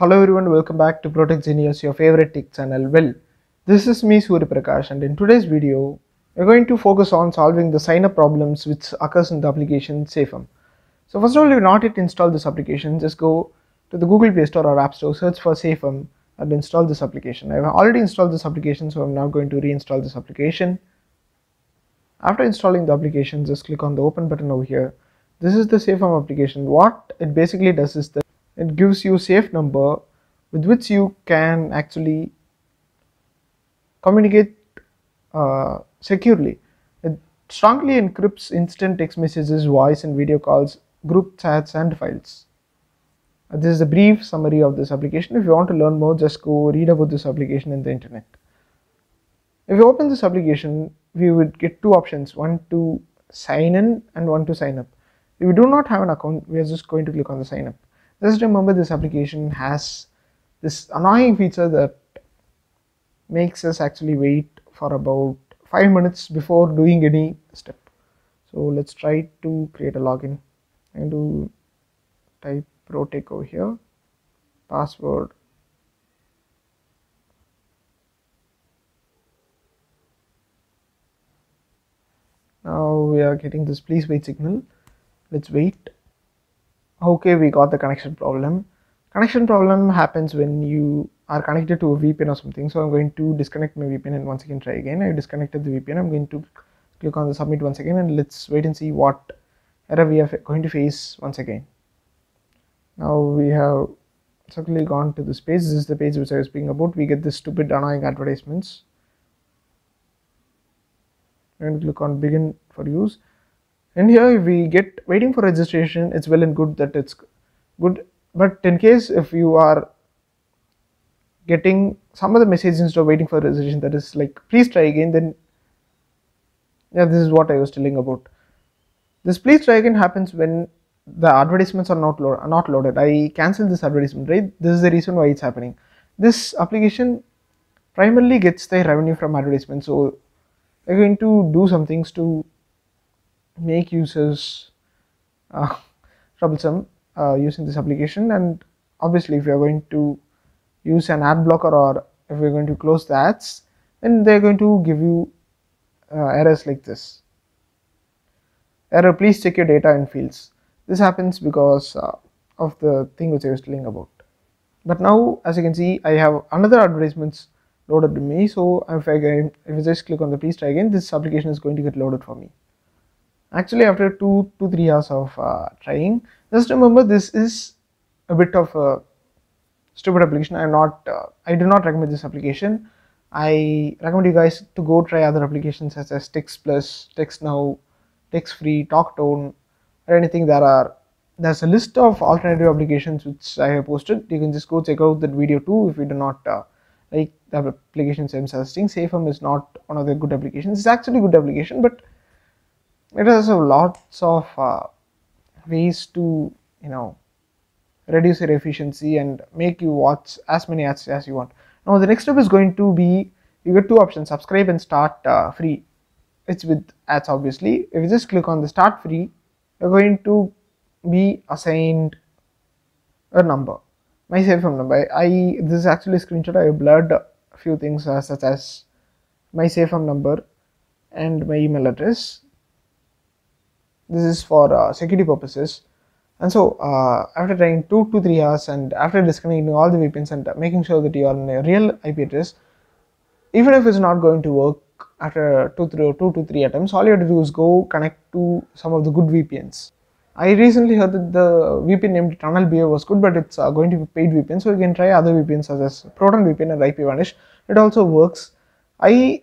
Hello everyone, welcome back to Protech Genius, your favorite tech channel. Well, this is me Surya Prakash, and in today's video, we're going to focus on solving the sign up problems which occurs in the application Safeum. So first of all, if not yet installed this application, just go to the Google Play Store or App Store, search for Safeum and install this application. I have already installed this application, so I'm now going to reinstall this application. After installing the application, just click on the open button over here. This is the Safeum application. What it basically does is that it gives you a safe number with which you can actually communicate securely. It strongly encrypts instant text messages, voice and video calls, group chats and files. This is a brief summary of this application. If you want to learn more, just go read about this application in the internet. If you open this application, we would get two options, one to sign in and one to sign up. If you do not have an account, we are just going to click on the sign up. Just remember, this application has this annoying feature that makes us actually wait for about 5 minutes before doing any step. So let's try to create a login. I'm going to type Protech over here, password. Now we are getting this please wait signal. Let's wait. Okay, we got the connection problem. Connection problem happens when you are connected to a VPN or something. So I'm going to disconnect my VPN and once again try again. I disconnected the VPN. I'm going to click on the submit once again, and let's wait and see what error we are going to face once again. Now we have suddenly gone to this page. This is the page which I was speaking about. We get this stupid annoying advertisements. And click on begin for use. And here we get waiting for registration. It's well and good that it's good, but in case if you are getting some other messages instead of waiting for registration, that is like please try again, then yeah, this is what I was telling about. This please try again happens when the advertisements are not loaded. I cancelled this advertisement, right? This is the reason why it's happening. This application primarily gets their revenue from advertisements, so they're going to do some things to make users troublesome using this application. And obviously if you are going to use an ad blocker or if you're going to close the ads, then they're going to give you errors like this. Error, please check your data and fields. This happens because of the thing which I was telling about. But now as you can see, I have another advertisements loaded to me. So if I just click on the please try again, this application is going to get loaded for me. Actually, after 2 to 3 hours of trying, just remember this is a bit of a stupid application. I do not recommend this application. I recommend you guys to go try other applications such as Text Plus, Text Now, Text Free, Talktone, or anything. There's a list of alternative applications which I have posted. You can just go check out that video too if you do not like the applications I'm suggesting. Safeum is not one of the good applications. It's actually a good application, but it has lots of ways to, you know, reduce your efficiency and make you watch as many ads as you want. Now the next step is going to be, you get two options, subscribe and start free. It's with ads obviously. If you just click on the start free, you're going to be assigned a number, my Safeum number. This is actually a screenshot. I blurred a few things such as my Safeum number and my email address. This is for security purposes. And so after trying 2 to 3 hours and after disconnecting all the VPNs and making sure that you are on a real IP address, even if it's not going to work after 2 to 3 attempts, all you have to do is go connect to some of the good VPNs. I recently heard that the VPN named TunnelBear was good, but it's going to be paid VPN, so you can try other VPNs such as ProtonVPN and IPvanish. It also works. I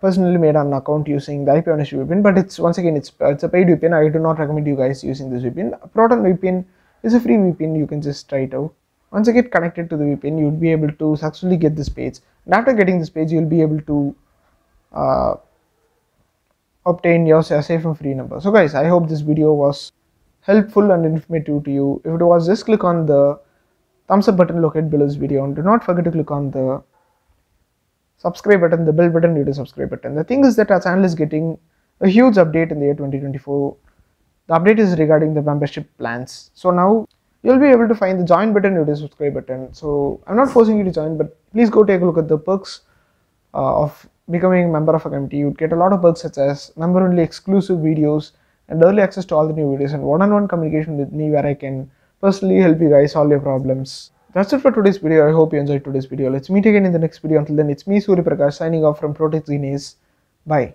personally made an account using the IPvanish VPN, but it's once again it's a paid VPN. I do not recommend you guys using this VPN. ProtonVPN is a free VPN. You can just try it out. Once you get connected to the VPN, you'll be able to successfully get this page. And after getting this page, you'll be able to obtain your Safeum free number. So guys, I hope this video was helpful and informative to you. If it was, just click on the thumbs up button located below this video, and do not forget to click on the subscribe button, the bell button due to subscribe button. The thing is that our channel is getting a huge update in the year 2024. The update is regarding the membership plans. So now you'll be able to find the join button and the subscribe button. So I'm not forcing you to join, but please go take a look at the perks of becoming a member of a community. You'd get a lot of perks such as member-only exclusive videos and early access to all the new videos and one-on-one communication with me where I can personally help you guys solve your problems. That's it for today's video. I hope you enjoyed today's video. Let's meet again in the next video. Until then, it's me Surya Prakash signing off from Protech Genius. Bye.